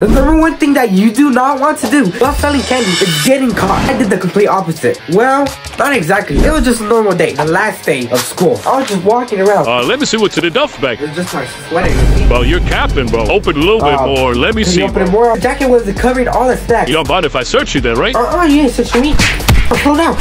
The number one thing that you do not want to do while selling candy is getting caught. I did the complete opposite. Well, not exactly. It was just a normal day, the last day of school. I was just walking around. Let me see what's in the duff bag. It was just my sweater. Well, you're capping, bro. Open a little bit more. Let me see. Open more. The jacket was covered all the snacks. You don't mind if I search you then, right? You didn't search me. Slow down.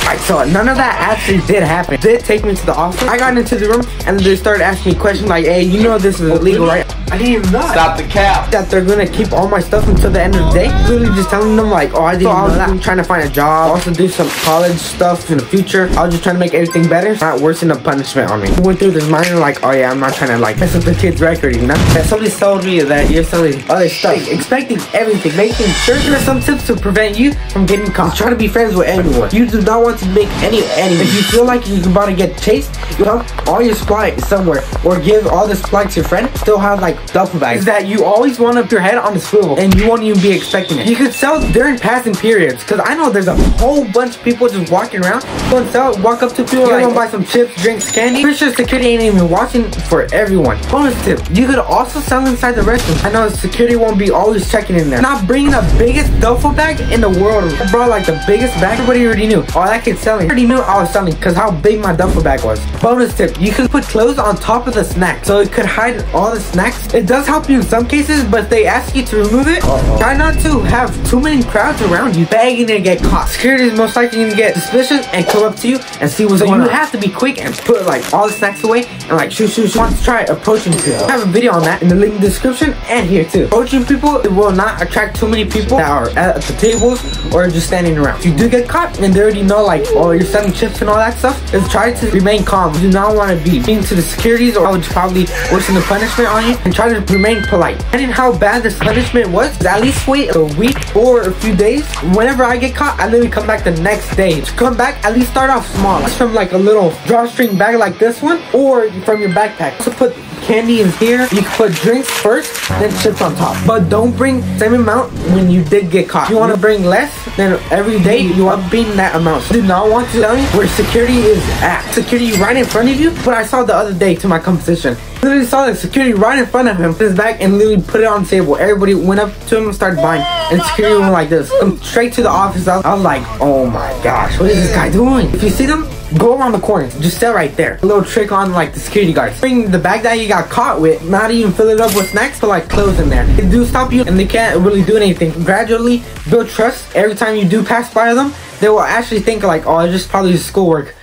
Alright, so none of that actually did happen. They did take me to the office. I got into the room and they started asking me questions like, hey, you know this is illegal, right? I didn't even know. Stop the cap. That they're gonna keep all my stuff until the end of the day. Literally just telling them like, oh, I didn't know that. I'm trying to find a job. Also do some college stuff in the future. I was just trying to make everything better. Not worsen the punishment on me. I went through this minor like, oh yeah, I'm not trying to like mess up the kid's record, you know? And somebody told me that you're selling other stuff. Like, expecting everything. Making certain of some tips to prevent you from getting caught. Try to be friends with everyone. You do not want to make any enemies. If you feel like you're about to get chased, you have all your supply somewhere, or give all the supply to your friend. Still have like duffel bags. Is that you always want to put your head on the swivel and you won't even be expecting it. You could sell during passing periods, because I know there's a whole bunch of people just walking around. Go and sell, walk up to people, you want to buy some chips, drinks, candy. Pretty sure security ain't even watching for everyone. Bonus tip, you could also sell inside the restroom. I know security won't be always checking in there. Not bringing the biggest duffel bag in the world. I brought like the biggest bag. Everybody already knew. Oh, that kid's selling. I already knew I was selling because how big my duffel bag was. Bonus tip, you can put clothes on top of the snack so it could hide all the snacks. It does help you in some cases, but if they ask you to remove it, try not to have too many crowds around you begging to get caught. Security is most likely going to get suspicious and come up to you and see what's going on. You have to be quick and put like all the snacks away and like shoot. Want to try approaching people. I have a video on that in the link in the description and here too. Approaching people, it will not attract too many people that are at the tables or just standing around. If you do get caught and they already know like, oh, you're selling chips and all that stuff, just try to remain calm. You do not want to be mean to the securities or I would probably worsen the punishment on you, and try to remain polite. And how bad this punishment was, at least wait a week or a few days. Whenever I get caught, I literally come back the next day. To come back, at least start off small. Just from like a little drawstring bag like this one or from your backpack. Also put candy in here. You can put drinks first, then chips on top. But don't bring the same amount when you did get caught. You want to bring less, then every day you are being that amount. So do not want to tell you where security is at. Security right in front of you, but I saw the other day to my competition. Literally saw the security right in front of him, his back, and literally put it on the table. Everybody went up to him and started buying. And security went like this. I'm straight to the office. I was like, oh my gosh, what is this guy doing? If you see them, go around the corner. Just sit right there. A little trick on like the security guards. Bring the bag that you got caught with, not even fill it up with snacks, but like clothes in there. They do stop you and they can't really do anything. Gradually build trust. Every time you do pass by them, they will actually think like, oh, it's just probably just schoolwork.